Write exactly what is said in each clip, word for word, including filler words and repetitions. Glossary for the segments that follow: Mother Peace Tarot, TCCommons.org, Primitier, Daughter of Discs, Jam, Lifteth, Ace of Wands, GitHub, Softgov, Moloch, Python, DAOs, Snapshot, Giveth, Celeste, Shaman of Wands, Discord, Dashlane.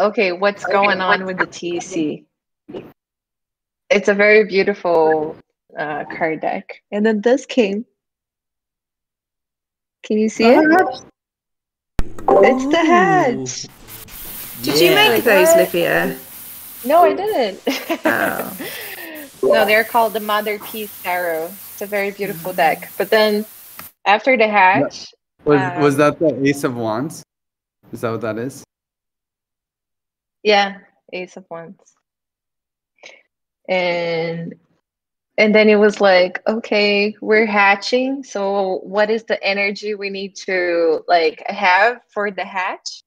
Okay, what's going on with the T C? It's a very beautiful uh, card deck. And then this came. Can you see oh. it? It's the hedge. Did yeah. you make those, Livia? No, I didn't. Oh. No, they're called the Mother Peace Tarot. It's a very beautiful deck. But then after the hatch... Was, um, was that the Ace of Wands? Is that what that is? Yeah, Ace of Wands. And and then it was like, okay, we're hatching. So what is the energy we need to like have for the hatch?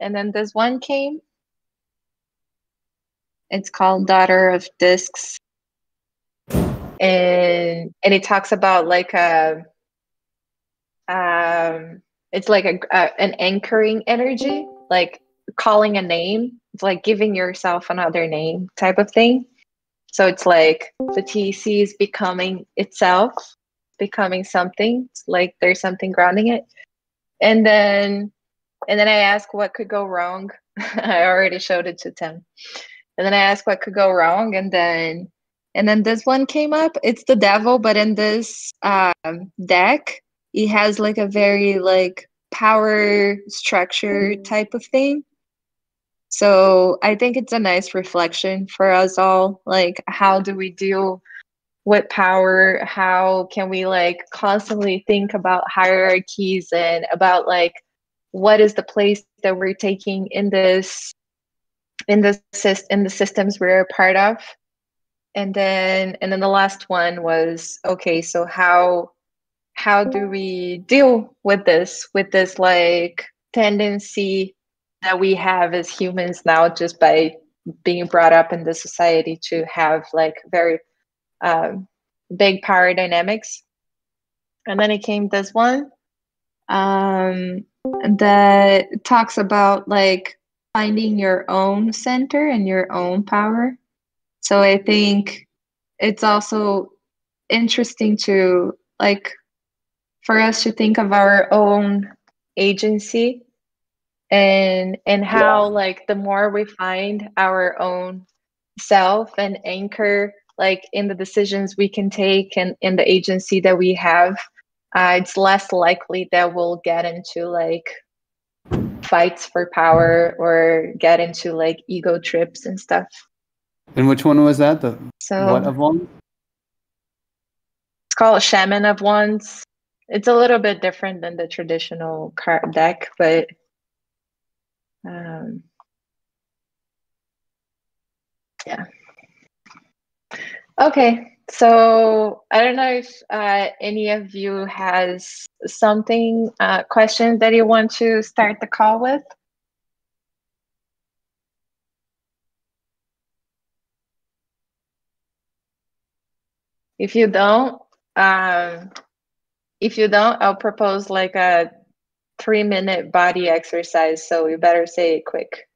And then this one came. It's called Daughter of Discs. And and it talks about like a um it's like a, a an anchoring energy, like calling a name. It's like giving yourself another name type of thing. So it's like the T C is becoming itself, becoming something. It's like there's something grounding it. And then and then I ask what could go wrong. I already showed it to Tim. And then I asked what could go wrong, and then and then this one came up. It's the devil, but in this um, deck, it has like a very like power structure type of thing. So I think it's a nice reflection for us all. Like, how do we deal with power? How can we like constantly think about hierarchies and about like what is the place that we're taking in this in the in the systems we're a part of? And then and then the last one was, okay, so how how do we deal with this with this like tendency that we have as humans now, just by being brought up in the society to have like very um, big power dynamics? And then it came this one um, that talks about like finding your own center and your own power. So I think it's also interesting to like for us to think of our own agency and and how yeah. like the more we find our own self and anchor like in the decisions we can take and in the agency that we have, uh, it's less likely that we'll get into like fights for power or get into like ego trips and stuff. And which one was that? The so, what of Wands? It's called Shaman of Wands. It's a little bit different than the traditional card deck, but um, yeah. Okay, so I don't know if uh, any of you has something, uh, question that you want to start the call with. If you don't, um, if you don't, I'll propose like a three minute body exercise. So you better say it quick.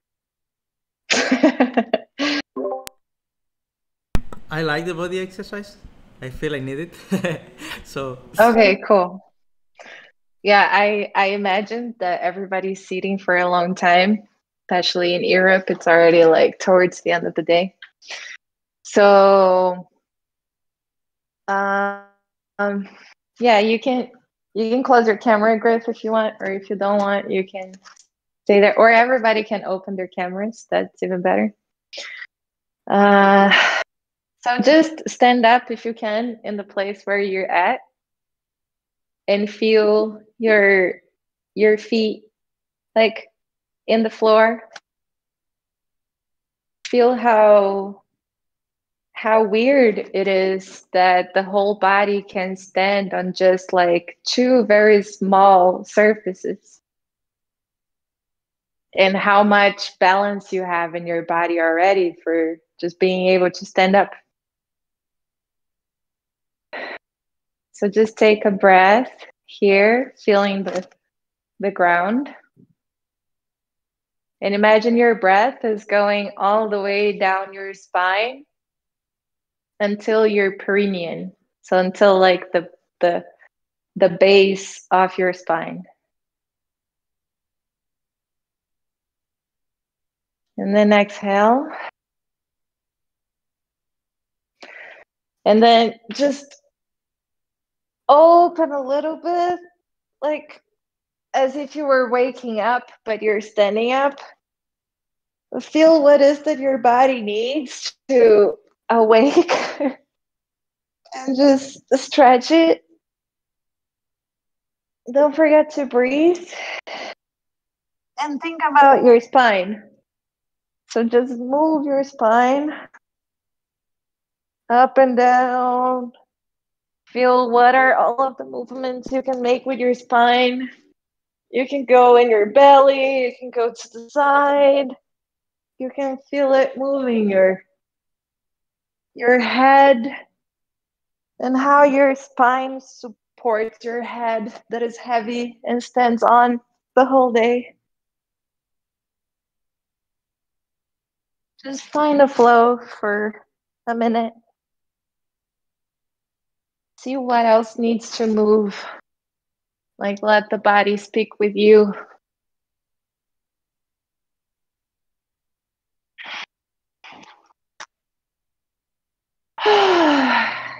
I like the body exercise. I feel I need it. So. Okay, cool. Yeah, I, I imagine that everybody's sitting for a long time, especially in Europe. It's already like towards the end of the day. So. Um, yeah, you can you can close your camera, Griff, if you want, or if you don't want, you can stay there. Or everybody can open their cameras. That's even better. Uh, so just stand up if you can in the place where you're at, and feel your your feet like in the floor. Feel how. How weird it is that the whole body can stand on just like two very small surfaces, and how much balance you have in your body already for just being able to stand up. So just take a breath here, feeling the, the ground. And imagine your breath is going all the way down your spine until your perineum, so until like the the the base of your spine. And then exhale. And then just open a little bit, like as if you were waking up, but you're standing up. Feel what is that your body needs to awake and just stretch it. Don't forget to breathe and think about your spine. So just move your spine up and down. Feel what are all of the movements you can make with your spine. You can go in your belly, you can go to the side. You can feel it moving your, your head and how your spine supports your head that is heavy and stands on the whole day. Just find a flow for a minute. See what else needs to move. Like let the body speak with you.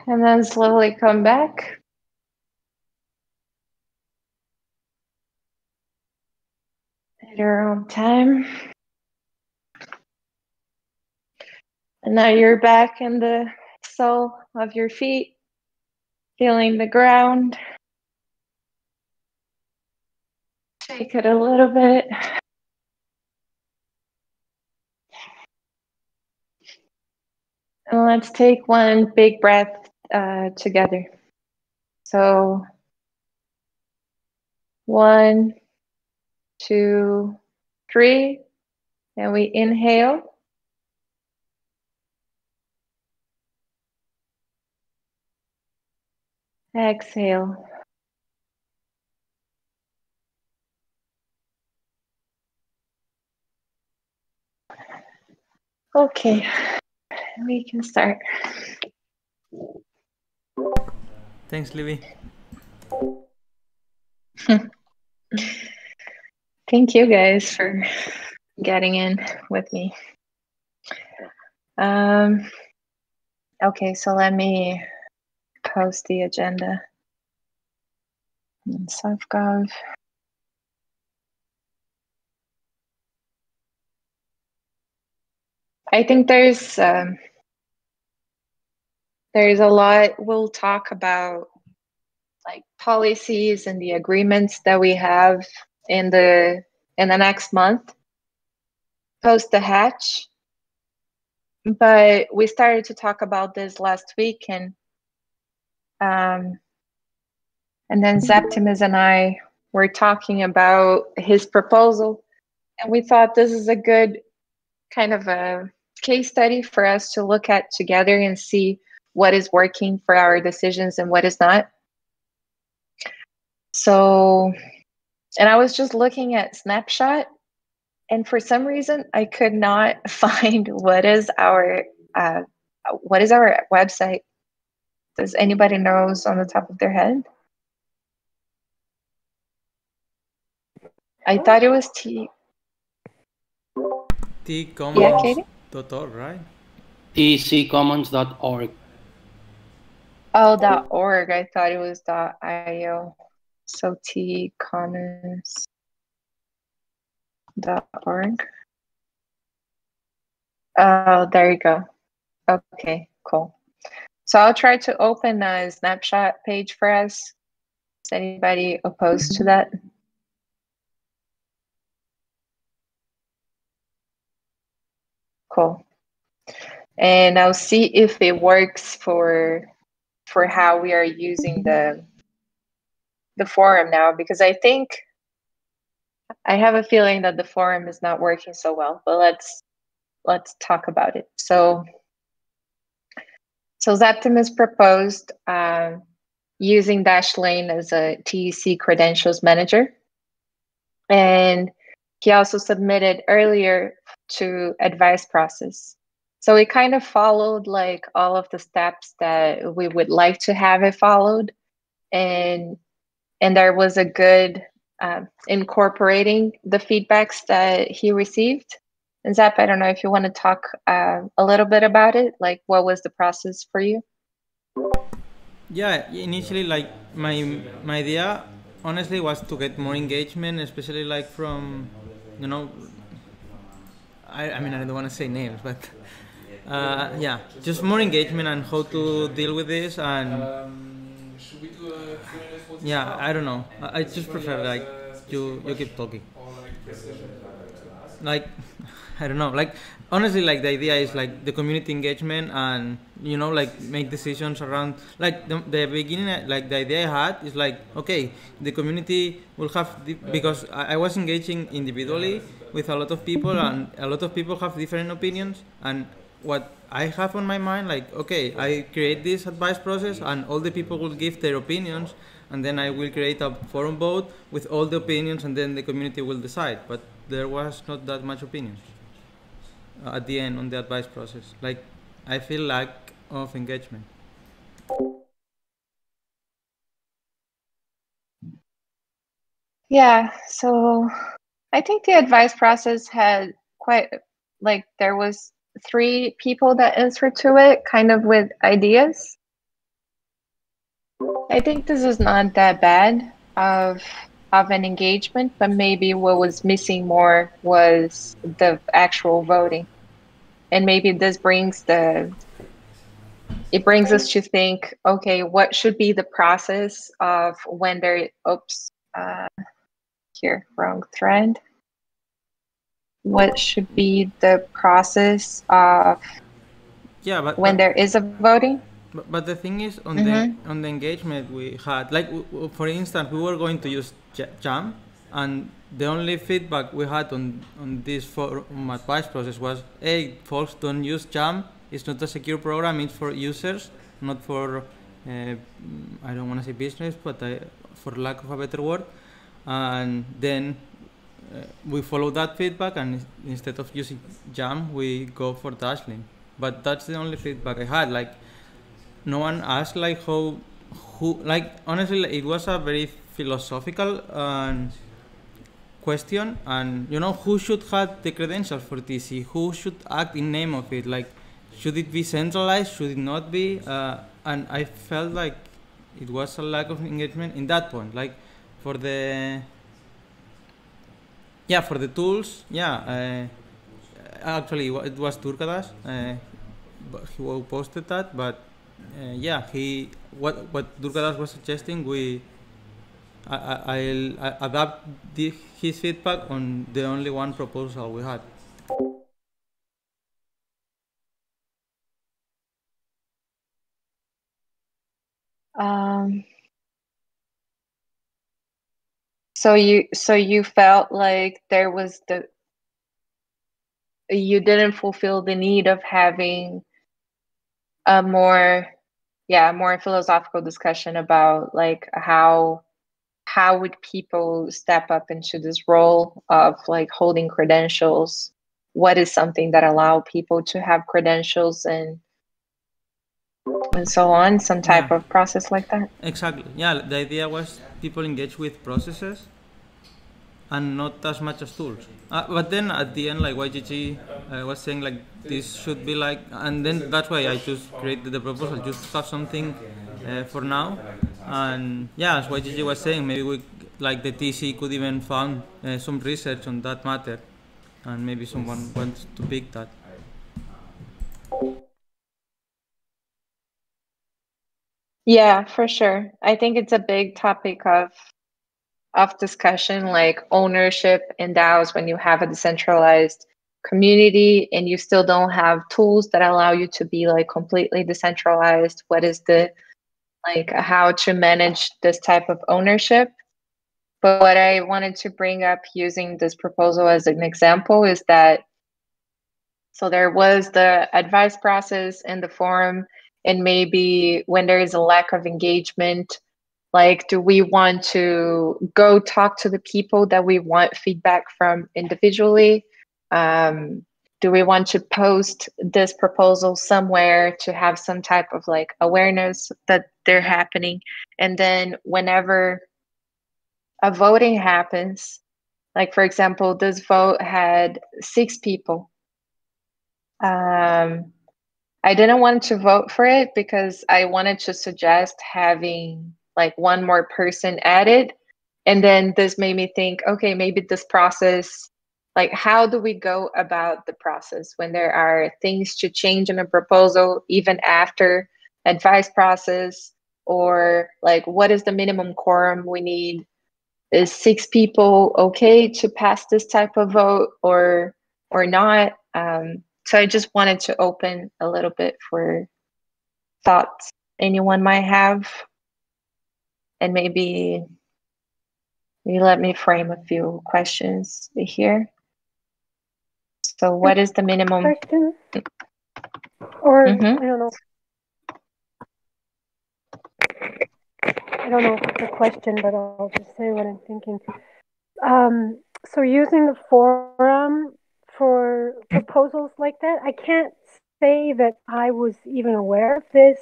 And then slowly come back. At your own time. And now you're back in the sole of your feet, feeling the ground. Shake it a little bit. And let's take one big breath uh, together. So one, two, three, and we inhale. Exhale. Okay. We can start. Thanks, Livy. Thank you guys for getting in with me. Um, okay, so let me post the agenda in Softgov. I think there's um, there's a lot we'll talk about, like policies and the agreements that we have in the in the next month post the hatch. But we started to talk about this last week, and um, and then Zaptimus and I were talking about his proposal, and we thought this is a good kind of a case study for us to look at together and see what is working for our decisions and what is not. So, and I was just looking at Snapshot, and for some reason I could not find what is our uh, what is our website. Does anybody knows on the top of their head? I thought it was T. T C Commons dot org, right? T C Commons dot org. Oh, dot .org. I thought it was dot .io. So T C Commons dot org. Oh, there you go. Okay, cool. So I'll try to open a Snapshot page for us. Is anybody opposed to that? Cool. And I'll see if it works for for how we are using the the forum now, because I think I have a feeling that the forum is not working so well, but let's let's talk about it. So so Zaptimus proposed uh, using Dashlane as a T E C credentials manager, and he also submitted earlier to advice process. So we kind of followed like all of the steps that we would like to have it followed, and and there was a good uh, incorporating the feedbacks that he received And Zap, I don't know if you want to talk uh, a little bit about it, like what was the process for you? Yeah, initially, like my my idea honestly was to get more engagement, especially like from, you know, I, I mean, I don't want to say names, but uh, yeah, just more engagement and how to deal with this. And yeah, I don't know. I just prefer like you, you keep talking. Like, I don't know, like, honestly, like, the idea is, like, the community engagement and, you know, like, make decisions around, like, the, the beginning, like, the idea I had is, like, okay, the community will have, the, because I, I was engaging individually with a lot of people, and a lot of people have different opinions, and what I have on my mind, like, okay, I create this advice process, and all the people will give their opinions, and then I will create a forum vote with all the opinions, and then the community will decide, but there was not that much opinions uh, at the end on the advice process. Like, I feel lack of engagement. Yeah, so I think the advice process had quite, like, there was three people that answered to it, kind of with ideas. I think this is not that bad of of an engagement, but maybe what was missing more was the actual voting. And maybe this brings the, it brings us to think, okay, what should be the process of when there, oops, uh, here, wrong thread. What should be the process of yeah, but, when but, there is a voting? But, but the thing is, on, mm-hmm. the, on the engagement we had, like, for instance, we were going to use Jam, and the only feedback we had on on this forum advice process was, hey folks, don't use Jam, it's not a secure program, it's for users, not for uh, I don't want to say business, but I, for lack of a better word. And then uh, we follow that feedback, and instead of using Jam we go for Dashlane. But that's the only feedback I had. Like, no one asked like how, who, like, honestly, it was a very philosophical um, question, and, you know, who should have the credentials for T C? Who should act in name of it? Like, should it be centralized? Should it not be? Uh, and I felt like it was a lack of engagement in that point. Like, for the, yeah, for the tools, yeah. Uh, actually, it was Turkadas uh, who posted that, but uh, yeah, he what what Turkadas was suggesting, we. I, I'll adapt the, his feedback on the only one proposal we had. Um, so you so you felt like there was the you didn't fulfill the need of having a more yeah more philosophical discussion about like how. How would people step up into this role of like holding credentials? What is something that allow people to have credentials and and so on? Some type yeah. of process like that. Exactly. Yeah. The idea was people engage with processes and not as much as tools. Uh, but then at the end, like Y G G uh, was saying, like this should be like, and then that's why I just created the proposal, just to have something uh, for now. And yeah, as Y G G was saying, maybe we, like the T C could even found uh, some research on that matter, and maybe someone wants to pick that. Yeah, for sure. I think it's a big topic of of discussion, like ownership and DAOs when you have a decentralized community and you still don't have tools that allow you to be like completely decentralized. What is the like how to manage this type of ownership. But what I wanted to bring up using this proposal as an example is that, so there was the advice process in the forum, and maybe when there is a lack of engagement, like, do we want to go talk to the people that we want feedback from individually? Um, Do we want to post this proposal somewhere to have some type of like awareness that they're happening? And then whenever a voting happens, like for example, this vote had six people Um, I didn't want to vote for it because I wanted to suggest having like one more person added. And then this made me think, okay, maybe this process, like how do we go about the process when there are things to change in a proposal, even after advice process, or like what is the minimum quorum we need? Is six people okay to pass this type of vote or or not? Um, so I just wanted to open a little bit for thoughts anyone might have, and maybe you let me frame a few questions here. So what is the minimum question? Or mm-hmm. I don't know. I don't know the question, but I'll just say what I'm thinking. Um, so using the forum for proposals like that, I can't say that I was even aware of this.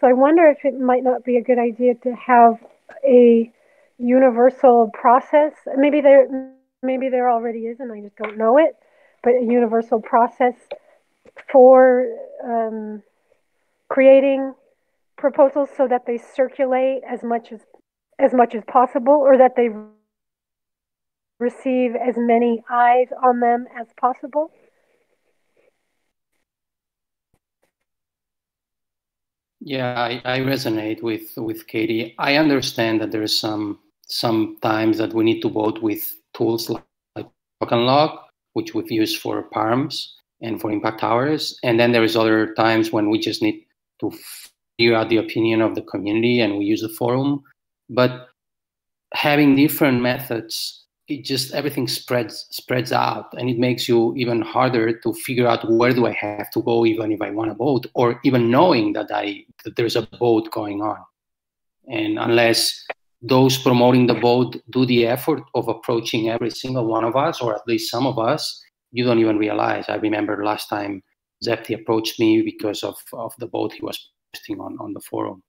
So I wonder if it might not be a good idea to have a universal process. Maybe there, maybe there already is, and I just don't know it. But a universal process for um, creating proposals so that they circulate as much as as much as possible, or that they receive as many eyes on them as possible. Yeah, I, I resonate with with Katie. I understand that there's some some times that we need to vote with tools like, like token lock, which we've used for P A R Ms and for impact hours, and then there is other times when we just need to figure out the opinion of the community and we use the forum. But having different methods, it just everything spreads spreads out, and it makes you even harder to figure out where do I have to go, even if I want to vote, or even knowing that I that there's a vote going on. And unless those promoting the vote do the effort of approaching every single one of us, or at least some of us, you don't even realize. I remember last time Zepti approached me because of, of the vote he was posting on, on the forum.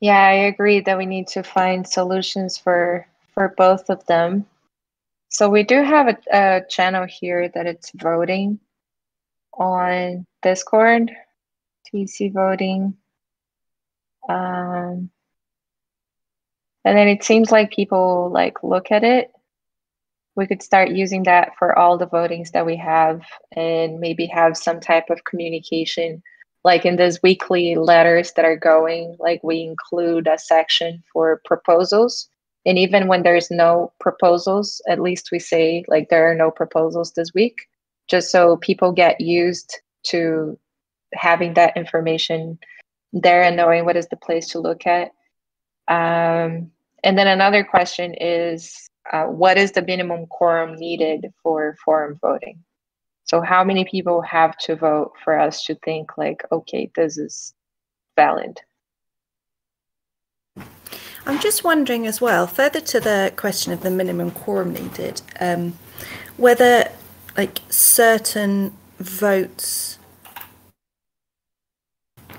Yeah, I agree that we need to find solutions for, for both of them. So we do have a, a channel here that it's voting on Discord, T C voting. Um, and then it seems like people like look at it. We could start using that for all the votings that we have, and maybe have some type of communication. Like in those weekly letters that are going, like we include a section for proposals. And even when there's no proposals, at least we say like there are no proposals this week, just so people get used to having that information there and knowing what is the place to look at. Um, and then another question is, uh, what is the minimum quorum needed for forum voting? So how many people have to vote for us to think like, okay, this is valid? I'm just wondering as well, further to the question of the minimum quorum needed, um, whether like certain votes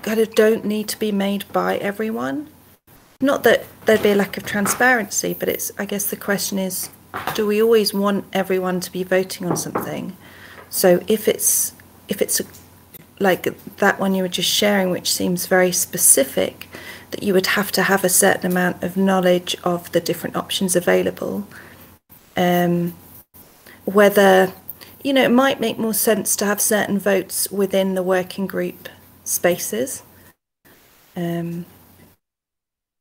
kind of don't need to be made by everyone. Not that there'd be a lack of transparency, but it's, I guess the question is, do we always want everyone to be voting on something? So if it's if it's a, like that one you were just sharing, which seems very specific, that you would have to have a certain amount of knowledge of the different options available. Um, whether, you know, it might make more sense to have certain votes within the working group spaces. Um,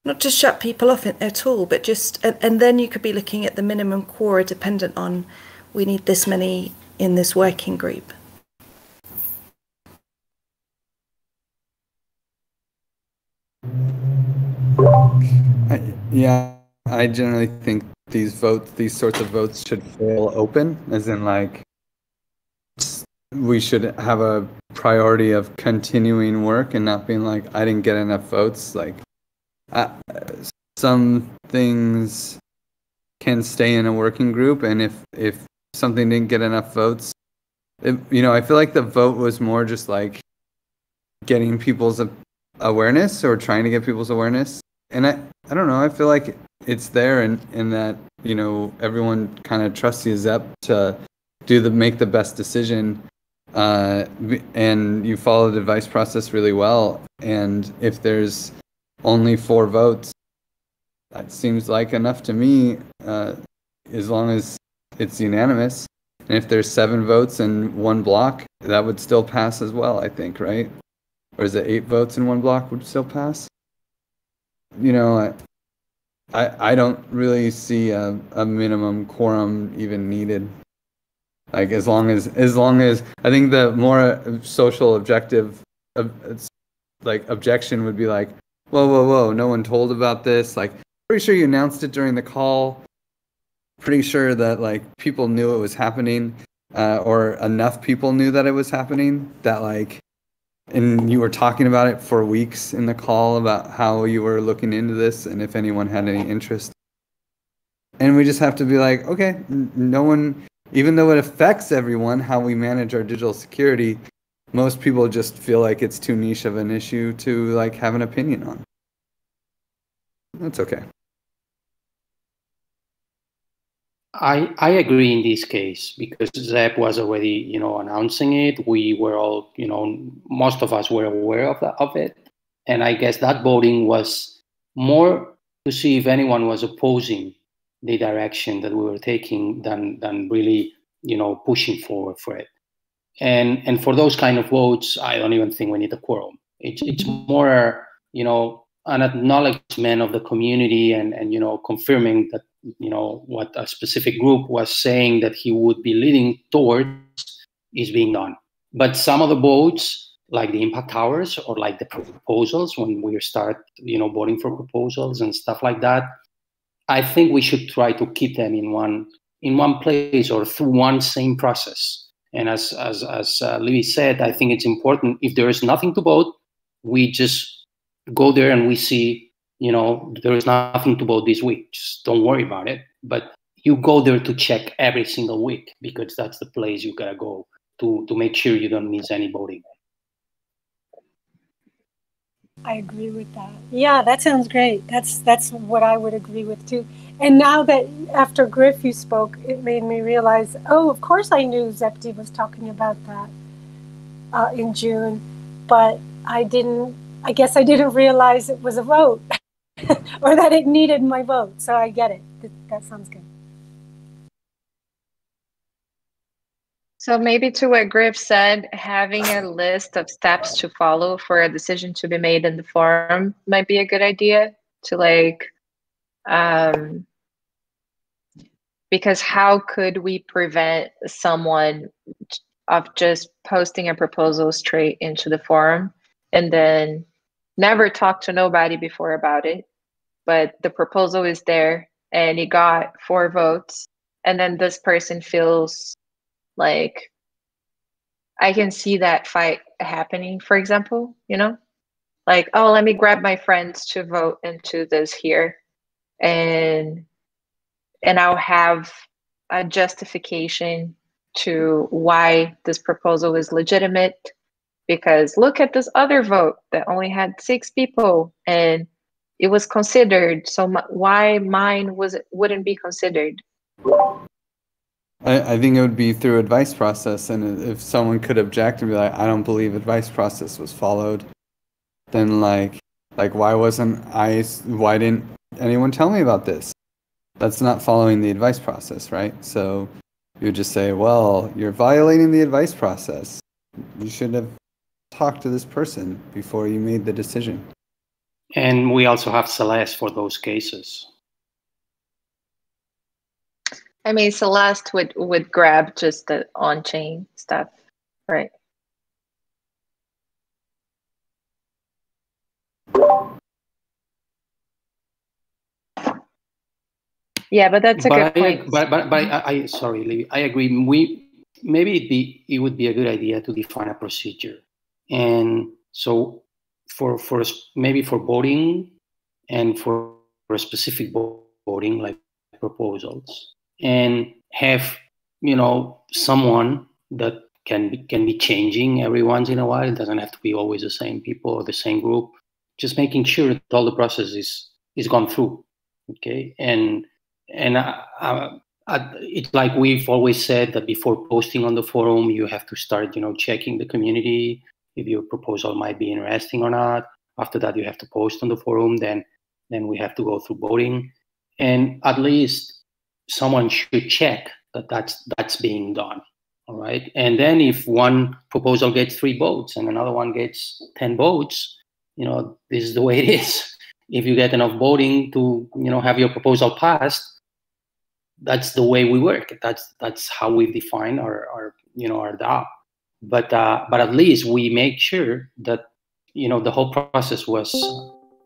not to shut people off at all, but just, and, and then you could be looking at the minimum quora dependent on, we need this many in this working group. I, yeah, I generally think these votes, these sorts of votes should fail open, as in like, we should have a priority of continuing work and not being like, I didn't get enough votes. Like, I, some things can stay in a working group, and if, if something didn't get enough votes, it, you know, I feel like the vote was more just like getting people's awareness or trying to get people's awareness. And I, I don't know, I feel like it's there in, in that, you know, everyone kind of trusts you up to do the, make the best decision. Uh, and you follow the advice process really well. And if there's only four votes, that seems like enough to me, uh, as long as it's unanimous. And if there's seven votes in one block, that would still pass as well, I think, right? Or is it eight votes in one block would still pass? You know, I I, I don't really see a, a minimum quorum even needed. Like, as long as, as long as, I think the more social objective, like, objection would be like, whoa, whoa, whoa, no one told about this. Like, pretty sure you announced it during the call. Pretty sure that, like, people knew it was happening, uh, or enough people knew that it was happening that, like, and you were talking about it for weeks in the call about how you were looking into this and if anyone had any interest. And we just have to be like, okay, no one, even though it affects everyone, how we manage our digital security, most people just feel like it's too niche of an issue to, like, have an opinion on. That's okay. I, I agree in this case, because Zeb was already, you know, announcing it. We were all, you know, most of us were aware of, that, of it. And I guess that voting was more to see if anyone was opposing the direction that we were taking than, than really, you know, pushing forward for it. And, and for those kind of votes, I don't even think we need a quorum. It's, it's more, you know, an acknowledgement of the community and, and, you know, confirming that, you know, what a specific group was saying that he would be leading towards is being done. But some of the votes, like the impact hours or like the proposals, when we start, you know, voting for proposals and stuff like that, I think we should try to keep them in one, in one place or through one same process. And as, as, as uh, Libby said, I think it's important, if there is nothing to vote, we just go there and we see, you know, there is nothing to vote this week, just don't worry about it. But you go there to check every single week, because that's the place you gotta go to, to make sure you don't miss any voting. I agree with that. Yeah, that sounds great. That's, that's what I would agree with too. And now that after Griff you spoke, it made me realize, oh, of course I knew Zepti was talking about that uh, in June, but I didn't, I guess I didn't realize it was a vote. Or that it needed my vote, so I get it. That, that sounds good. So maybe to what Griff said, having a list of steps to follow for a decision to be made in the forum might be a good idea to, like, um, because how could we prevent someone of just posting a proposal straight into the forum and then never talked to nobody before about it, but the proposal is there and it got four votes. And then this person feels like, I can see that fight happening, for example, you know, like, oh, let me grab my friends to vote into this here. And, and I'll have a justification to why this proposal is legitimate. Because look at this other vote that only had six people and it was considered. So my, why mine was wouldn't be considered? I, I think it would be through advice process. And if someone could object and be like, I don't believe advice process was followed, then like, like why wasn't I, why didn't anyone tell me about this? That's not following the advice process, right? So you would just say, well, you're violating the advice process. You should have talk to this person before you made the decision. And we also have Celeste for those cases. I mean, Celeste would, would grab just the on-chain stuff, right? Yeah, but that's a but good I, point. But, but, but I, I, sorry, Libby, I agree. We, maybe it'd be, it would be a good idea to define a procedure. And so for, for maybe for voting and for, for specific voting, like proposals, and have, you know, someone that can be, can be changing every once in a while. It doesn't have to be always the same people or the same group. just making sure that all the process is is gone through, okay? And and I, I, I, it's like we've always said that before posting on the forum, you have to start, you know, checking the community if your proposal might be interesting or not. After that, you have to post on the forum. Then then we have to go through voting, and at least someone should check that that's that's being done. All right. And then if one proposal gets three votes and another one gets ten votes, you know, this is the way it is. If you get enough voting to, you know, have your proposal passed, that's the way we work. That's that's how we define our, our you know, our D A O. But uh, but at least we make sure that, you know, the whole process was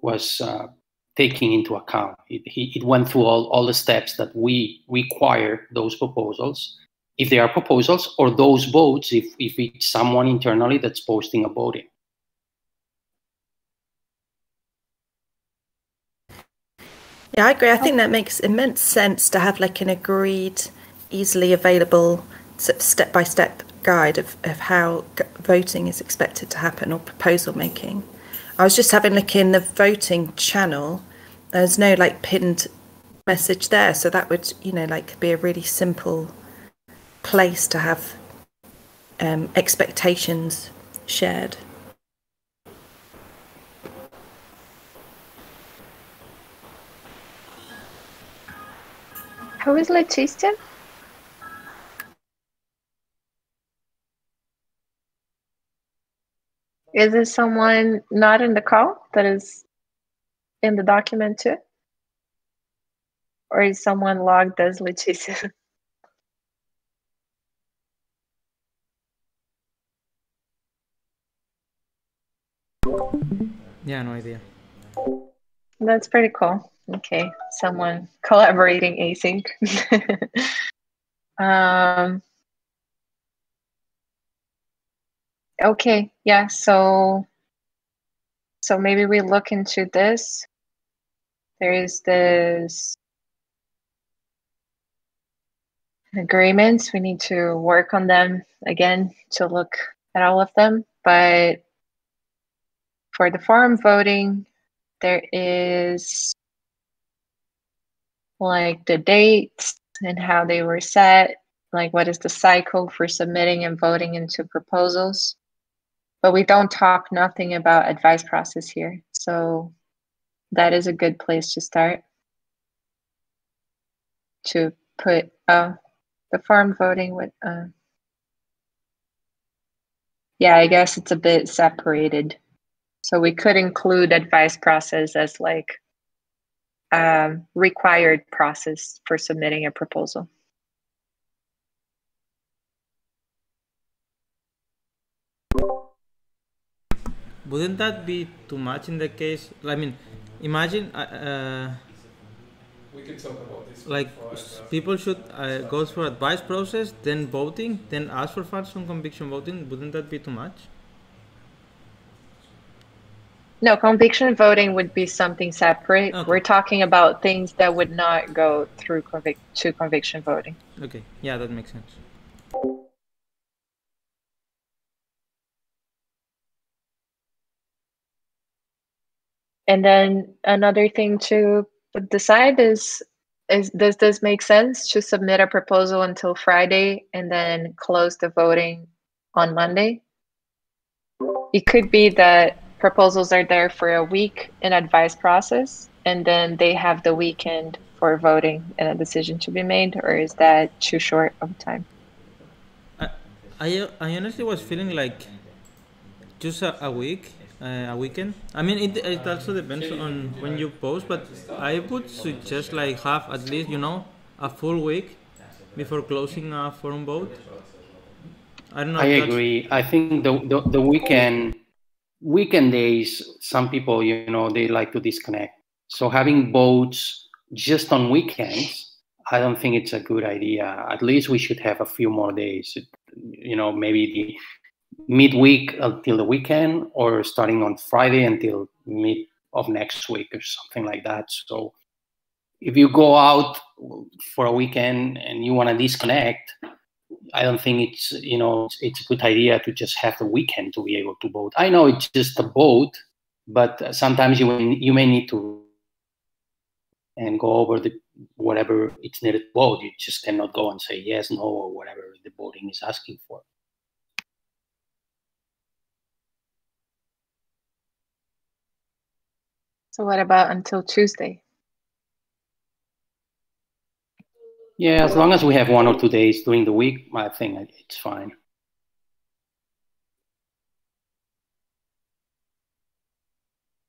was uh, taking into account. It, it went through all, all the steps that we require those proposals, if they are proposals, or those votes, if, if it's someone internally that's posting a voting. Yeah, I agree. I think that makes immense sense to have like an agreed, easily available step-by-step guide of, of how voting is expected to happen, or proposal making. I was just having a look in the voting channel. There's no like pinned message there. So that would, you know, like be a really simple place to have um, expectations shared. Who is Leticia? Is there someone not in the call that is in the document too? Or is someone logged as Leticia? Yeah, no idea. That's pretty cool. Okay, someone collaborating async. um, okay, yeah, so so maybe we look into this. There is this agreements. We need to work on them again to look at all of them, but for the forum voting, there is like the dates and how they were set, like what is the cycle for submitting and voting into proposals. But we don't talk nothing about advice process here. So that is a good place to start. To put uh, the forum voting with, uh, yeah, I guess it's a bit separated. So we could include advice process as like um, required process for submitting a proposal. Wouldn't that be too much in the case? I mean, imagine uh, we can talk about this. Like people should uh, go through advice process, then voting, then ask for facts on conviction voting. Wouldn't that be too much? No, conviction voting would be something separate. Okay. We're talking about things that would not go through convic to conviction voting. Okay, yeah, that makes sense. And then another thing to decide is, is does this make sense to submit a proposal until Friday and then close the voting on Monday? It could be that proposals are there for a week in advice process, and then they have the weekend for voting and a decision to be made, or is that too short of a time? I, I, I honestly was feeling like just a, a week, uh, a weekend. I mean, it, it also depends on when you post, but I would suggest like have at least, you know, a full week before closing a forum vote. I don't know. I agree. I think the, the, the weekend... Weekend days, some people, you know, they like to disconnect. So having votes just on weekends, I don't think it's a good idea. At least we should have a few more days, you know, maybe the midweek until the weekend, or starting on Friday until mid of next week or something like that. So if you go out for a weekend and you want to disconnect, I don't think it's, you know, it's a good idea to just have the weekend to be able to vote. I know it's just a vote, but sometimes you may, you may need to and go over the whatever it's needed to vote. You just cannot go and say yes, no, or whatever the voting is asking for. So what about until Tuesday? Yeah, as long as we have one or two days during the week, I think it's fine.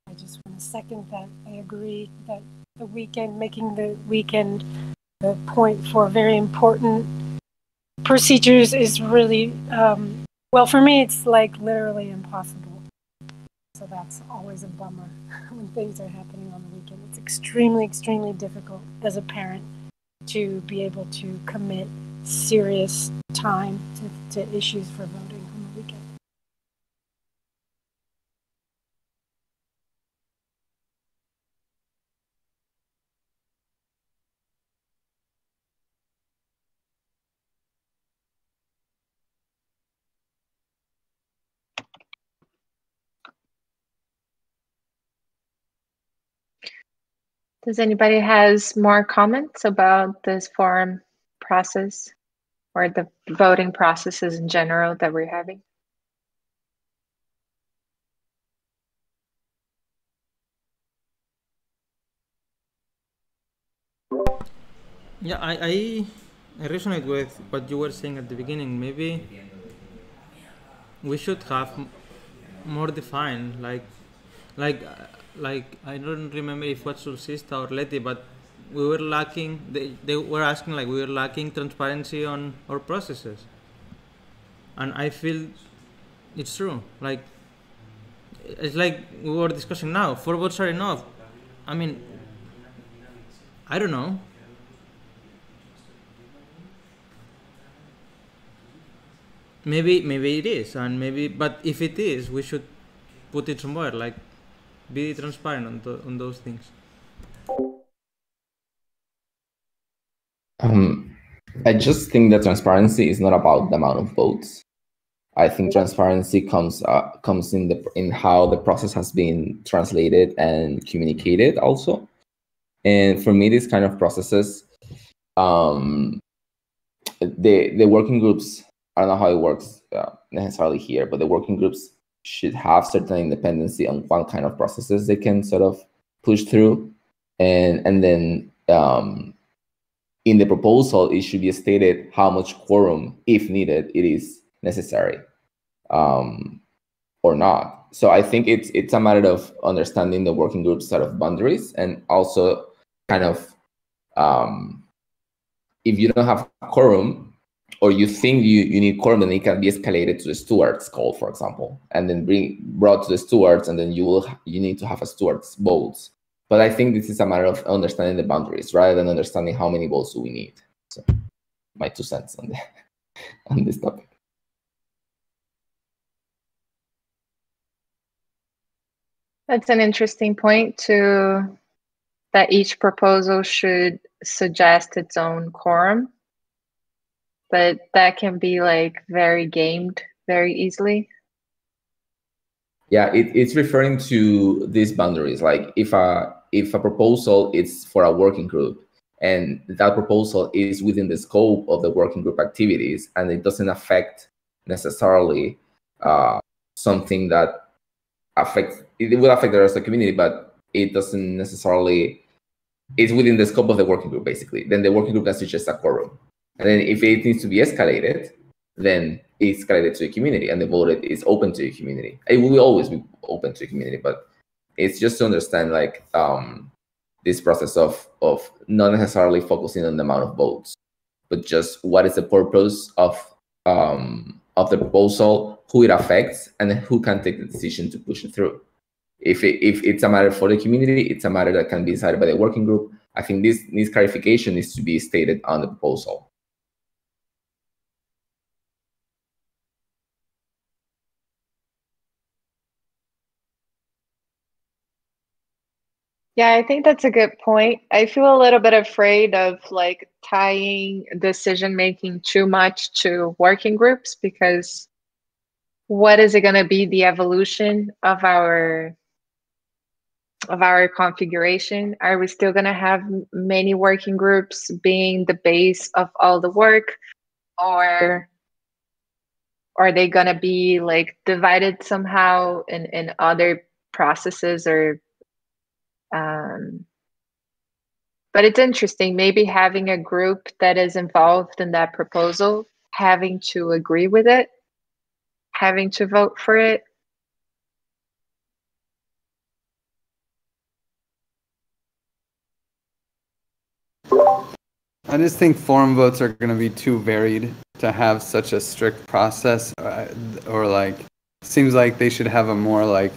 I just want to second that. I agree that the weekend, making the weekend the point for very important procedures is really, um, well, for me, it's like literally impossible. So that's always a bummer when things are happening on the weekend. It's extremely, extremely difficult as a parent to be able to commit serious time to, to issues for voting on the weekend. Does anybody has more comments about this forum process or the voting processes in general that we're having? Yeah, I, I, I resonate with what you were saying at the beginning. Maybe we should have more defined, like, like, like I don't remember if it was Solsista or Letty, but we were lacking, they, they were asking like we were lacking transparency on our processes. And I feel it's true. Like, it's like we were discussing now, four votes are enough. I mean, I don't know. Maybe, maybe it is, and maybe, but if it is, we should put it somewhere, like, be transparent on, th on those things. Um, I just think that transparency is not about the amount of votes. I think transparency comes uh, comes in the in how the process has been translated and communicated also. And for me, these kind of processes, um, the the working groups. I don't know how it works uh, necessarily here, but the working groups should have certain independency on what kind of processes they can sort of push through, and and then um, in the proposal it should be stated how much quorum, if needed, it is necessary, um, or not. So I think it's it's a matter of understanding the working group's sort of boundaries, and also kind of um, if you don't have quorum, or you think you, you need quorum, then it can be escalated to the stewards call, for example, and then bring brought to the stewards, and then you will you need to have a stewards votes. But I think this is a matter of understanding the boundaries rather than understanding how many votes do we need. So my two cents on the, on this topic. That's an interesting point too, that each proposal should suggest its own quorum. But that can be like very gamed very easily. Yeah, it, it's referring to these boundaries. Like if a if a proposal is for a working group and that proposal is within the scope of the working group activities and it doesn't affect necessarily uh, something that affects, it will affect the rest of the community, but it doesn't necessarily, it's within the scope of the working group basically. Then the working group can suggest a quorum. And then if it needs to be escalated, then it's escalated to the community and the vote is open to the community. It will always be open to the community, but it's just to understand like um, this process of, of not necessarily focusing on the amount of votes, but just what is the purpose of, um, of the proposal, who it affects, and then who can take the decision to push it through. If, it, if it's a matter for the community, it's a matter that can be decided by the working group. I think this, this clarification needs to be stated on the proposal. Yeah, I think that's a good point. I feel a little bit afraid of like tying decision-making too much to working groups, because what is it going to be the evolution of our of our configuration? Are we still going to have many working groups being the base of all the work, or are they going to be like divided somehow in, in other processes? Or, um, but it's interesting, maybe having a group that is involved in that proposal, having to agree with it, having to vote for it. I just think forum votes are going to be too varied to have such a strict process, uh, or like, seems like they should have a more like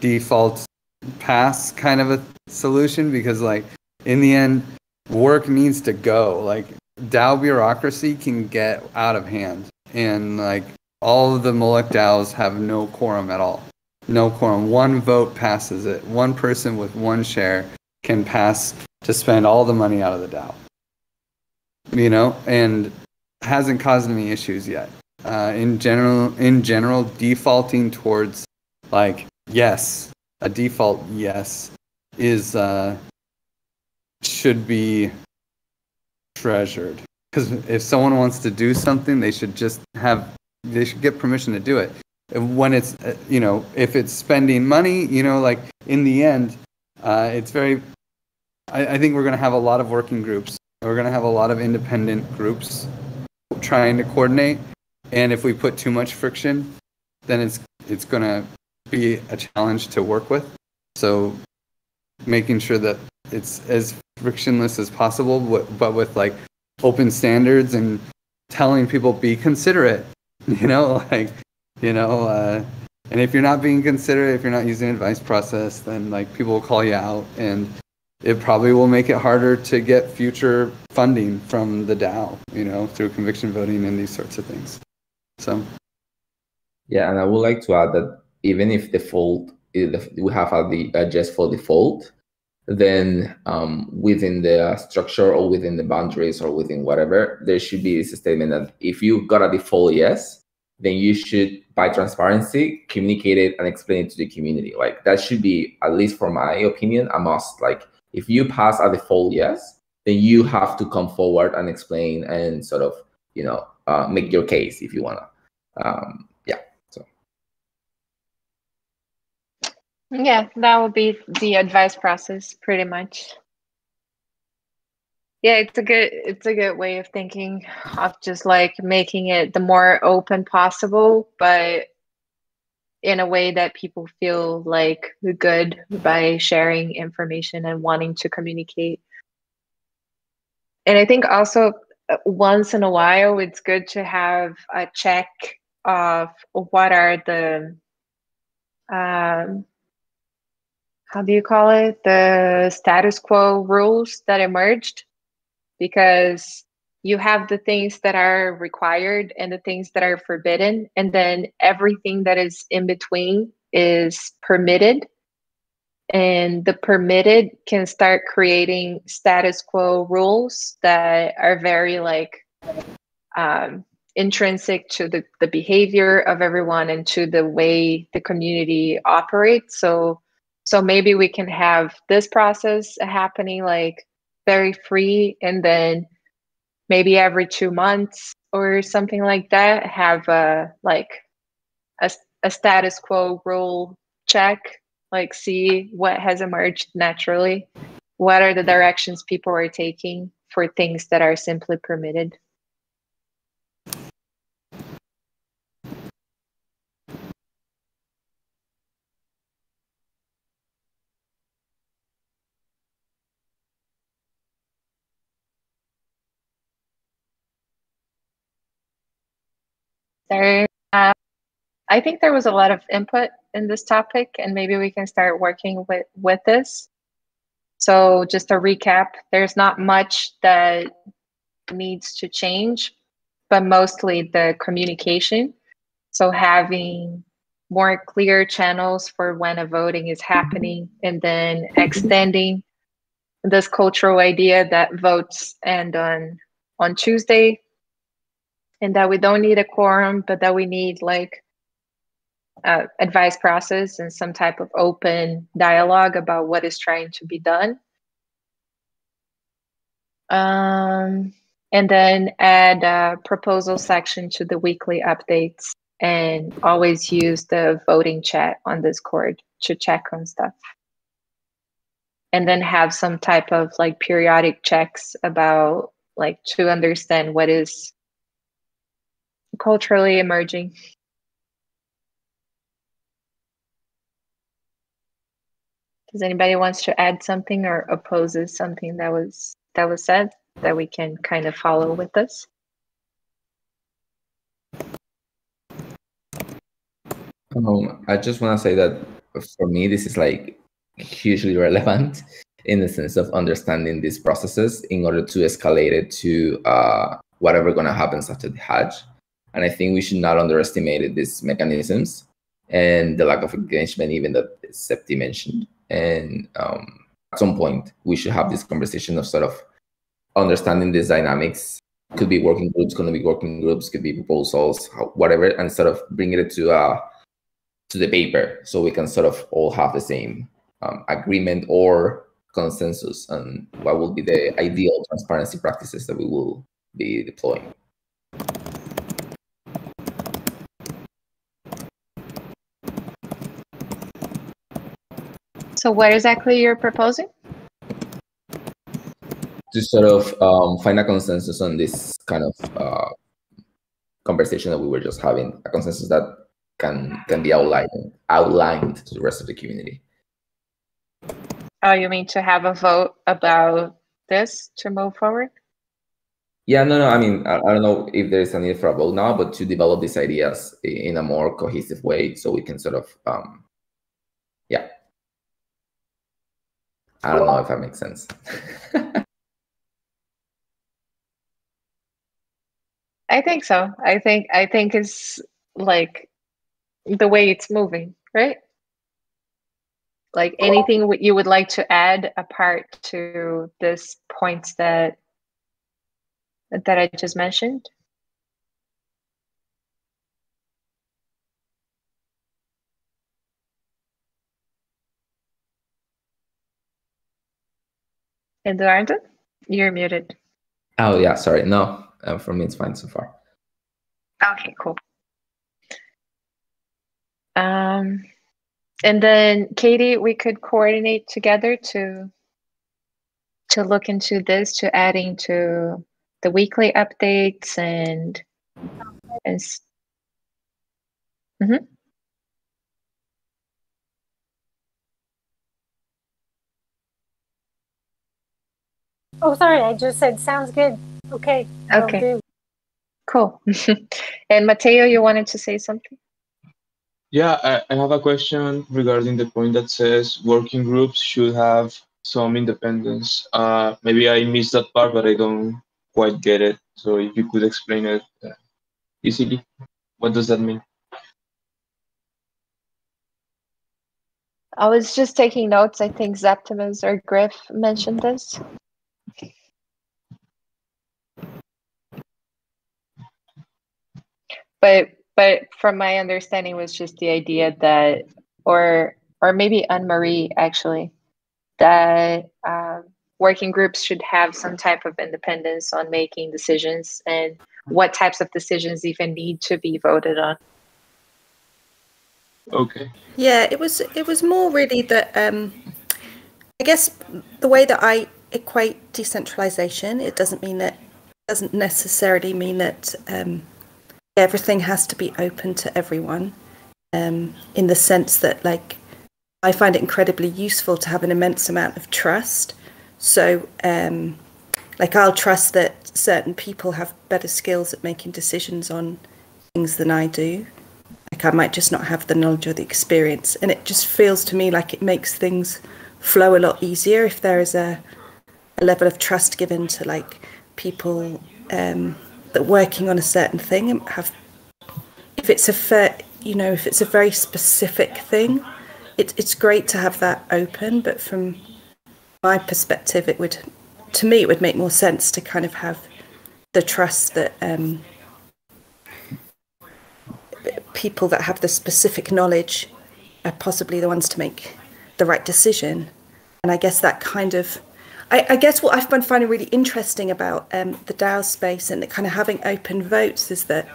default pass kind of a solution, because like in the end, work needs to go. Like DAO bureaucracy can get out of hand, and like all of the Moloch DAOs have no quorum at all. No quorum. One vote passes it. One person with one share can pass to spend all the money out of the DAO. You know, and hasn't caused any issues yet. Uh, in general, in general, defaulting towards like yes, a default yes is uh, should be treasured, because if someone wants to do something, they should just have they should get permission to do it. When it's uh, you know, if it's spending money, you know, like in the end, uh, it's very. I, I think we're going to have a lot of working groups. We're going to have a lot of independent groups trying to coordinate, and if we put too much friction, then it's it's going to be a challenge to work with. So making sure that it's as frictionless as possible, but with like open standards and telling people be considerate, you know, like, you know, uh, and if you're not being considerate, if you're not using advice process, then like people will call you out, and it probably will make it harder to get future funding from the DAO, you know, through conviction voting and these sorts of things. So, yeah, and I would like to add that even if default, if we have the adjust for default, then um, within the structure or within the boundaries or within whatever, there should be this statement that if you've got a default yes, then you should, by transparency, communicate it and explain it to the community. Like that should be, at least from my opinion, a must. Like, if you pass a default yes, then you have to come forward and explain and sort of, you know, uh, make your case if you want to. Um, yeah. So. Yeah, that would be the advice process pretty much. Yeah, it's a good, it's a good way of thinking of just like making it the more open possible, but in a way that people feel like good by sharing information and wanting to communicate. And I think also once in a while, it's good to have a check of what are the, um, how do you call it? The status quo rules that emerged, because you have the things that are required and the things that are forbidden, and then everything that is in between is permitted. And the permitted can start creating status quo rules that are very like um, intrinsic to the, the behavior of everyone and to the way the community operates. So, so maybe we can have this process happening like very free, and then maybe every two months or something like that, have a like a, a status quo rule check, like see what has emerged naturally. What are the directions people are taking for things that are simply permitted? There, uh, I think there was a lot of input in this topic, and maybe we can start working with, with this. So just a recap, there's not much that needs to change, but mostly the communication. So having more clear channels for when a voting is happening, and then extending this cultural idea that votes end on, on Tuesday. And that we don't need a quorum, but that we need like uh, advice process and some type of open dialogue about what is trying to be done. Um, and then add a proposal section to the weekly updates, and always use the voting chat on Discord to check on stuff. And then have some type of like periodic checks about like to understand what is culturally emerging. Does anybody wants to add something or opposes something that was that was said that we can kind of follow with this? Um, I just want to say that for me, this is like hugely relevant in the sense of understanding these processes in order to escalate it to uh, whatever gonna happens after the Hajj. And I think we should not underestimate these mechanisms and the lack of engagement, even that Septi mentioned. And um, at some point, we should have this conversation of sort of understanding these dynamics. Could be working groups, gonna be working groups, could be proposals, whatever, and sort of bring it to uh, to the paper so we can sort of all have the same um, agreement or consensus on what will be the ideal transparency practices that we will be deploying. So what exactly you're proposing? To sort of um, find a consensus on this kind of uh, conversation that we were just having, a consensus that can can be outlined outlined to the rest of the community. Oh, you mean to have a vote about this to move forward? Yeah, no, no. I mean, I, I don't know if there is a need for a vote now, but to develop these ideas in a more cohesive way, so we can sort of, um, yeah. I don't know if that makes sense. I think so. I think I think it's like the way it's moving, right? Like anything you would like to add apart to this points that that I just mentioned? Eduardo, you're muted. Oh yeah, sorry. No, uh, for me it's fine so far. Okay, cool. Um, and then Katie, we could coordinate together to to look into this, to adding to the weekly updates and and. Mm-hmm. Oh, sorry, I just said, sounds good. Okay. Okay. Do. Cool. And Mateo, you wanted to say something? Yeah, I, I have a question regarding the point that says working groups should have some independence. Uh, maybe I missed that part, but I don't quite get it. So if you could explain it uh, easily, what does that mean? I was just taking notes. I think Zaptimus or Griff mentioned this. But but from my understanding was just the idea that, or or maybe Anne-Marie actually, that uh, working groups should have some type of independence on making decisions and what types of decisions even need to be voted on. Okay. Yeah, it was it was more really that um, I guess the way that I equate decentralization. It doesn't mean that doesn't necessarily mean that. Um, Everything has to be open to everyone, um, in the sense that, like, I find it incredibly useful to have an immense amount of trust. So, um, like, I'll trust that certain people have better skills at making decisions on things than I do. Like, I might just not have the knowledge or the experience, and it just feels to me like it makes things flow a lot easier if there is a, a level of trust given to, like, people. Um, that working on a certain thing and have, if it's a fair, you know, if it's a very specific thing, it, it's great to have that open. But from my perspective, it would, to me, it would make more sense to kind of have the trust that um, people that have the specific knowledge are possibly the ones to make the right decision. And I guess that kind of, I, I guess what I've been finding really interesting about um, the DAO space and the kind of having open votes is that,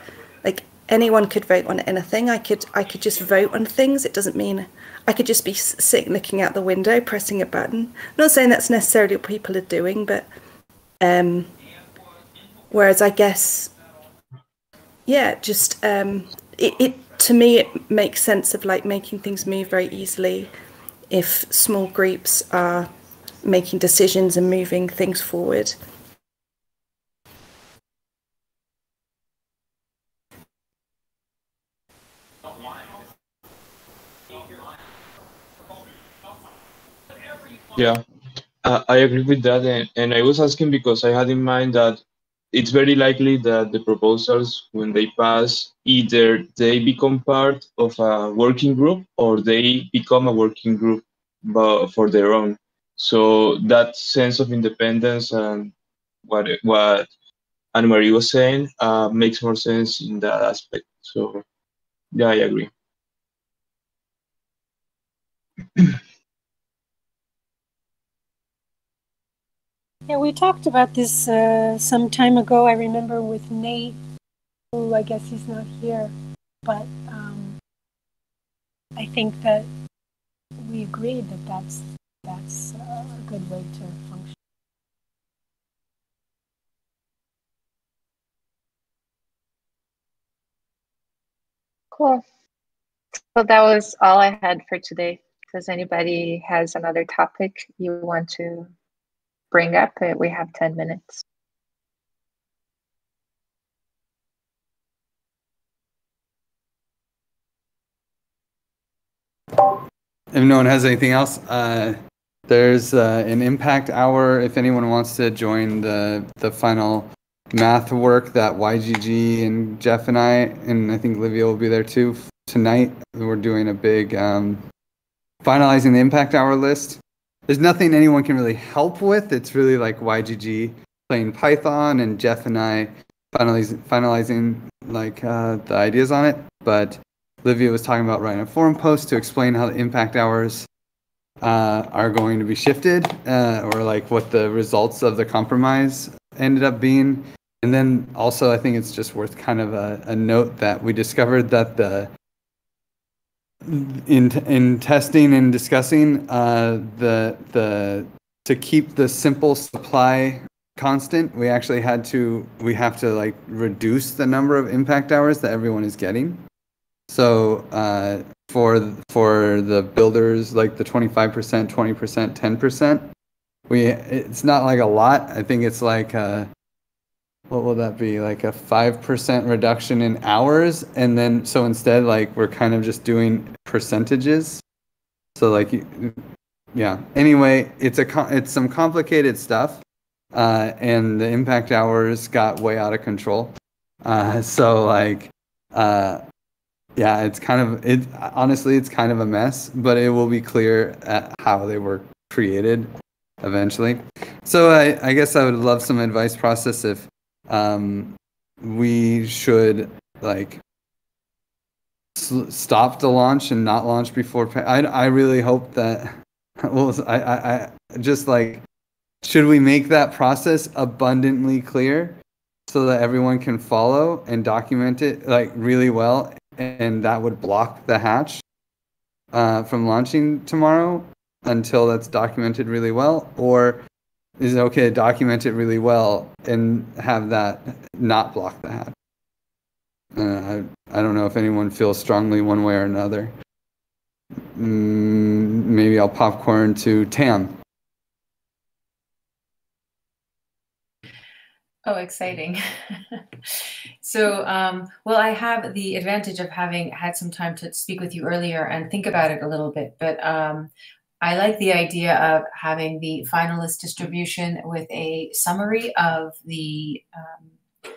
like, anyone could vote on anything. I could I could just vote on things. It doesn't mean I could just be sitting looking out the window, pressing a button. I'm not saying that's necessarily what people are doing, but um, whereas I guess, yeah, just um, it, it to me it makes sense of like making things move very easily if small groups are making decisions and moving things forward. Yeah, uh, I agree with that, and, and I was asking because I had in mind that it's very likely that the proposals, when they pass, either they become part of a working group or they become a working group but for their own. So that sense of independence and what what Anne-Marie was saying uh, makes more sense in that aspect. So yeah, I agree. Yeah, we talked about this uh, some time ago, I remember, with Nate, who I guess he's not here, but um, I think that we agreed that that's, that's uh, a good way to function. Cool. Well, that was all I had for today. Does anybody has another topic you want to bring up? We have ten minutes. If no one has anything else, uh, there's uh, an impact hour. If anyone wants to join the, the final math work that Y G G and Jeff and I, and I think Livia will be there too, tonight we're doing a big um, finalizing the impact hour list. There's nothing anyone can really help with. It's really like Y G G playing Python and Jeff and I finalizing, finalizing like uh, the ideas on it. But Livia was talking about writing a forum post to explain how the impact hours uh, are going to be shifted, uh, or like what the results of the compromise ended up being. And then also, I think it's just worth kind of a, a note that we discovered that the In in testing and discussing uh, the the to keep the simple supply constant, we actually had to we have to like reduce the number of impact hours that everyone is getting. So uh, for for the builders, like the twenty-five percent, twenty percent, ten percent, we it's not like a lot. I think it's like a, what will that be, like a five percent reduction in hours? And then, so instead, like, we're kind of just doing percentages. So, like, yeah. Anyway, it's a it's some complicated stuff, uh, and the impact hours got way out of control. Uh, so, like, uh, yeah, it's kind of, it, honestly, it's kind of a mess, but it will be clear at how they were created eventually. So, I, I guess I would love some advice process if um we should like stop the launch and not launch before pay. I, I really hope that, well, I, I I just like, should we make that process abundantly clear so that everyone can follow and document it like really well, and that would block the hatch uh from launching tomorrow until that's documented really well? Or is it okay to document it really well and have that not block the hatch? Uh, I, I don't know if anyone feels strongly one way or another. Mm, maybe I'll popcorn to Tam. Oh, exciting. So, um, well, I have the advantage of having had some time to speak with you earlier and think about it a little bit, but um, I like the idea of having the finalist distribution with a summary of the um,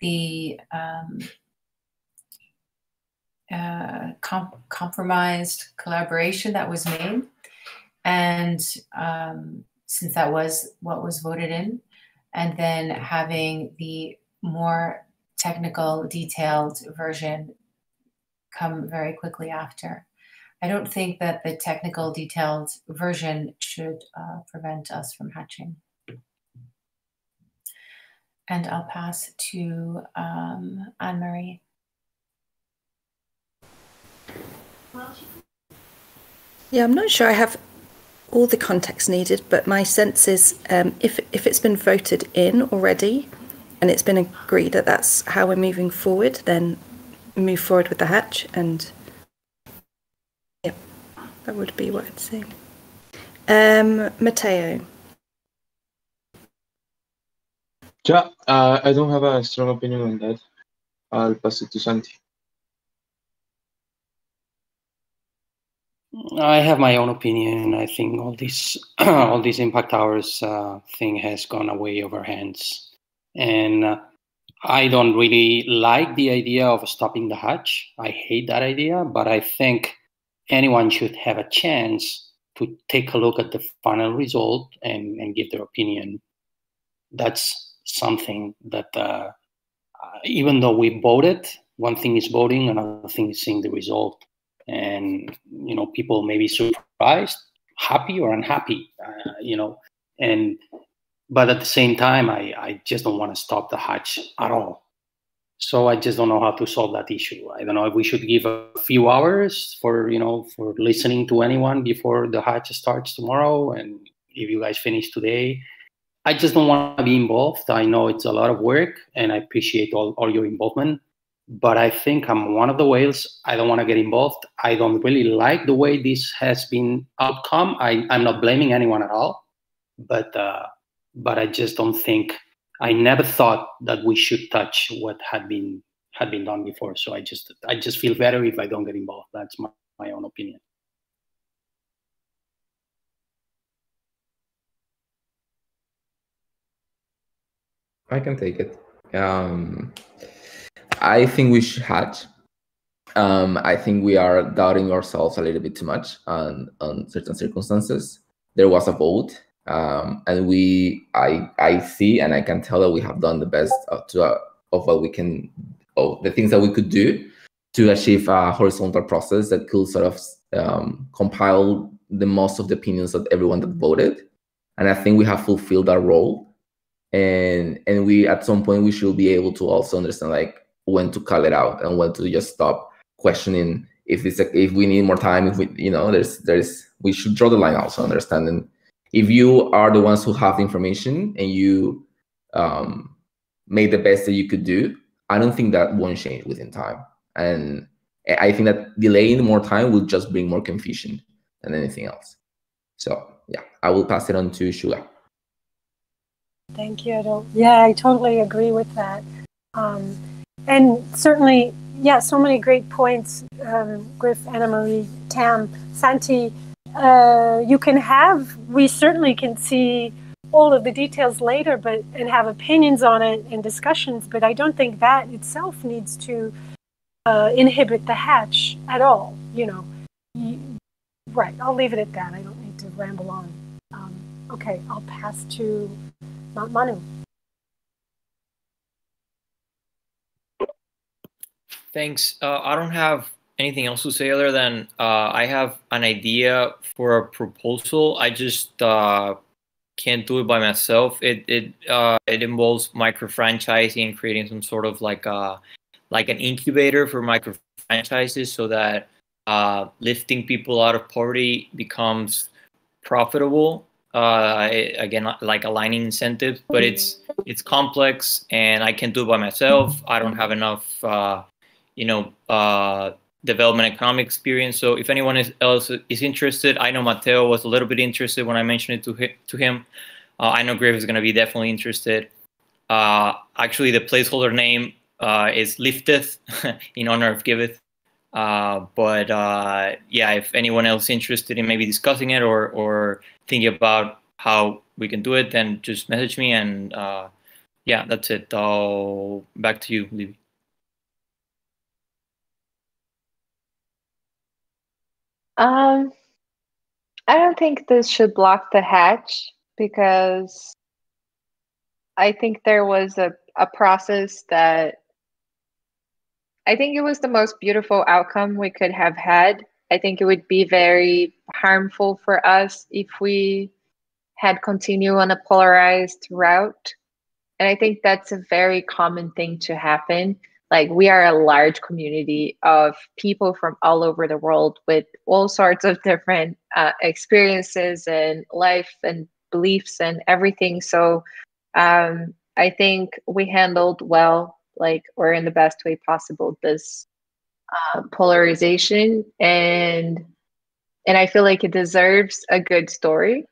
the um, uh, comp compromised collaboration that was made, and um, since that was what was voted in, and then having the more technical, detailed version come very quickly after. I don't think that the technical detailed version should uh, prevent us from hatching. And I'll pass to um, Anne-Marie. Yeah, I'm not sure I have all the context needed, but my sense is um, if, if it's been voted in already and it's been agreed that that's how we're moving forward, then move forward with the hatch. And yeah, that would be what I'd say. Um, Matteo. Yeah, uh, I don't have a strong opinion on that. I'll pass it to Santi. I have my own opinion. I think all this, all this impact hours uh, thing has gone away over hands, and uh, I don't really like the idea of stopping the hatch. I hate that idea, but I think anyone should have a chance to take a look at the final result and, and give their opinion. That's something that uh, even though we voted, one thing is voting, another thing is seeing the result. And, you know, people may be surprised, happy or unhappy, uh, you know, and but at the same time, I, I just don't want to stop the hatch at all. So I just don't know how to solve that issue. I don't know if we should give a few hours for, you know, for listening to anyone before the hatch starts tomorrow. And if you guys finish today, I just don't want to be involved. I know it's a lot of work and I appreciate all, all your involvement, but I think I'm one of the whales. I don't want to get involved. I don't really like the way this has been outcome. I, I'm not blaming anyone at all, but, uh, but I just don't think, I never thought that we should touch what had been, had been done before. So I just, I just feel better if I don't get involved. That's my, my own opinion. I can take it. Um, I think we should hatch. Um, I think we are doubting ourselves a little bit too much on, on certain circumstances. There was a vote, um, and we, I, I see, and I can tell that we have done the best of, to, uh, of what we can, of the things that we could do to achieve a horizontal process that could sort of um, compile the most of the opinions of everyone that voted. And I think we have fulfilled our role. And and we at some point we should be able to also understand like when to call it out and when to just stop questioning if it's like, if we need more time, if we, you know, there's there's we should draw the line also understanding if you are the ones who have the information and you um made the best that you could do. I don't think that won't change within time, and I think that delaying more time will just bring more confusion than anything else. So yeah, I will pass it on to Shula. Thank you, Edo. Yeah, I totally agree with that. Um, and certainly, yeah, so many great points, um, Griff, Anna-Marie, Tam, Santi. Uh, you can have, we certainly can see all of the details later but and have opinions on it and discussions, but I don't think that itself needs to uh, inhibit the hatch at all, you know. You, right, I'll leave it at that. I don't need to ramble on. Um, okay, I'll pass to... Manu. Thanks. Uh, I don't have anything else to say other than uh, I have an idea for a proposal. I just uh, can't do it by myself. It it uh, it involves micro-franchising and creating some sort of like a like an incubator for micro-franchises so that uh, lifting people out of poverty becomes profitable. Uh, again, like aligning incentives, but it's it's complex, and I can't do it by myself. I don't have enough, uh, you know, uh, development economic experience. So if anyone is, else is interested, I know Matteo was a little bit interested when I mentioned it to him. To him. Uh, I know Griff is going to be definitely interested. Uh, actually, the placeholder name uh, is Lifteth, in honor of Giveth. Uh, but uh, yeah, if anyone else is interested in maybe discussing it or or thinking about how we can do it, then just message me. And uh, yeah, that's it. I'll back to you, Libby. Um, I don't think this should block the hatch because I think there was a, a process that I think it was the most beautiful outcome we could have had. I think it would be very harmful for us if we had continued on a polarized route. And I think that's a very common thing to happen. Like, we are a large community of people from all over the world with all sorts of different uh, experiences and life and beliefs and everything. So um, I think we handled well, like, or in the best way possible, this uh, polarization. And, and I feel like it deserves a good story.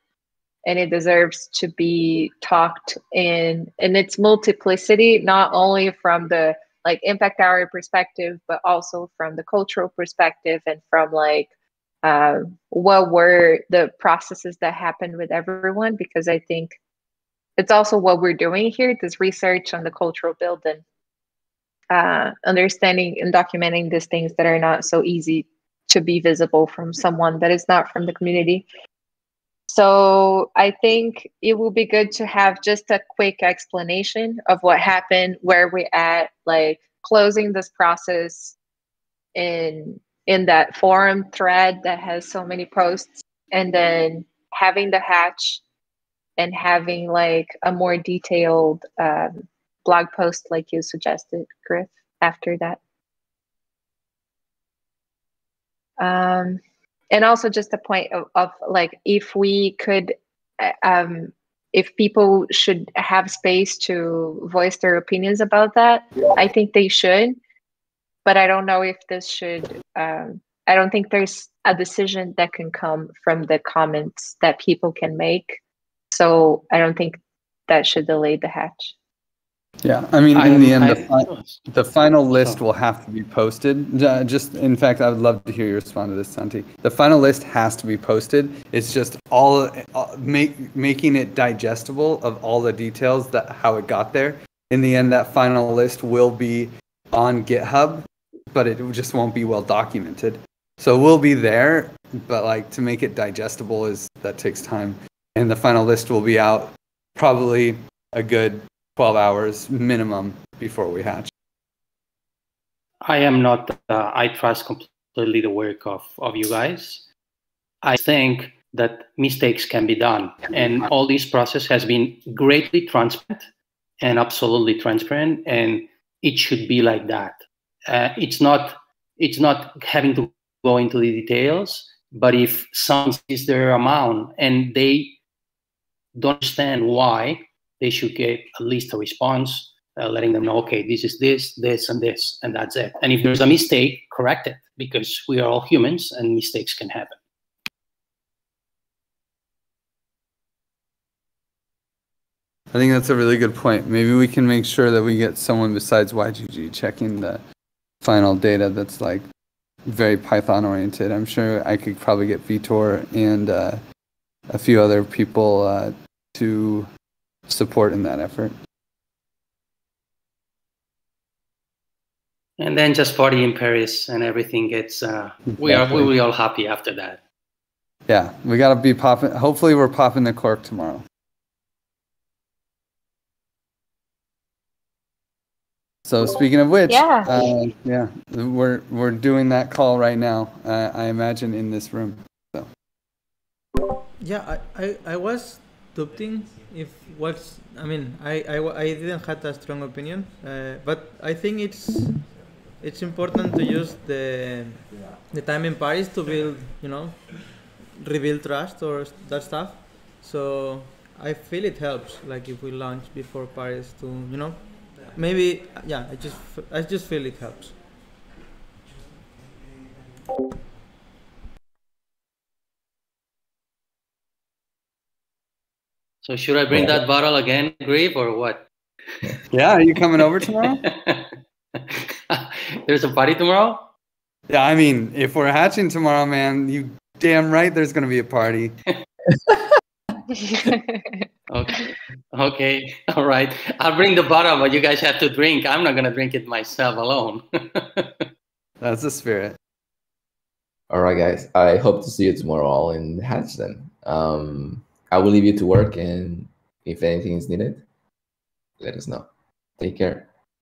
And it deserves to be talked in, in its multiplicity, not only from the like impact hour perspective, but also from the cultural perspective and from like uh, what were the processes that happened with everyone, because I think it's also what we're doing here, this research on the cultural building, uh, understanding and documenting these things that are not so easy to be visible from someone that is not from the community. So I think it will be good to have just a quick explanation of what happened, where we're at, like closing this process in in that forum thread that has so many posts, and then having the hatch and having like a more detailed um, blog post like you suggested, Griff, after that. Um, And also just a point of, of like, if we could, um, if people should have space to voice their opinions about that, I think they should, but I don't know if this should, um, I don't think there's a decision that can come from the comments that people can make. So I don't think that should delay the hatch. Yeah, I mean, in I, the end, I, the, final, the final list will have to be posted. Uh, just, in fact, I would love to hear you respond to this, Santi. The final list has to be posted. It's just all, all make, making it digestible of all the details that how it got there. In the end, that final list will be on GitHub, but it just won't be well documented. So we'll be there, but like to make it digestible is that takes time. And the final list will be out probably a good twelve hours minimum before we hatch. I am not, uh, I trust completely the work of, of you guys. I think that mistakes can be done. And all this process has been greatly transparent and absolutely transparent. And it should be like that. Uh, it's not, it's not having to go into the details, but if someone sees their amount and they don't understand why, they should get at least a response, uh, letting them know, okay, this is this, this, and this, and that's it. And if there's a mistake, correct it, because we are all humans and mistakes can happen. I think that's a really good point. Maybe we can make sure that we get someone besides Y G G checking the final data that's like very Python-oriented. I'm sure I could probably get Vitor and uh, a few other people uh, to support in that effort. And then just party in Paris and everything gets, uh, we are we'll be all happy after that. Yeah, we gotta be popping, hopefully we're popping the cork tomorrow. So speaking of which, yeah, uh, yeah we're, we're doing that call right now, uh, I imagine in this room. So. Yeah, I, I, I was Thing, if what's I mean I, I, I didn't have a strong opinion, uh, but I think it's it's important to use the the time in Paris to build, you know, rebuild trust or that stuff. So I feel it helps, like if we launch before Paris to, you know, maybe, yeah, I just I just feel it helps. So should I bring that bottle again, Griff, or what? Yeah, are you coming over tomorrow? There's a party tomorrow? Yeah, I mean, if we're hatching tomorrow, man, you damn right there's going to be a party. Okay. Okay. All right. I'll bring the bottle, but you guys have to drink. I'm not going to drink it myself alone. That's the spirit. All right, guys. I hope to see you tomorrow all in hatch then. Um... I will leave you to work, and if anything is needed, let us know. Take care.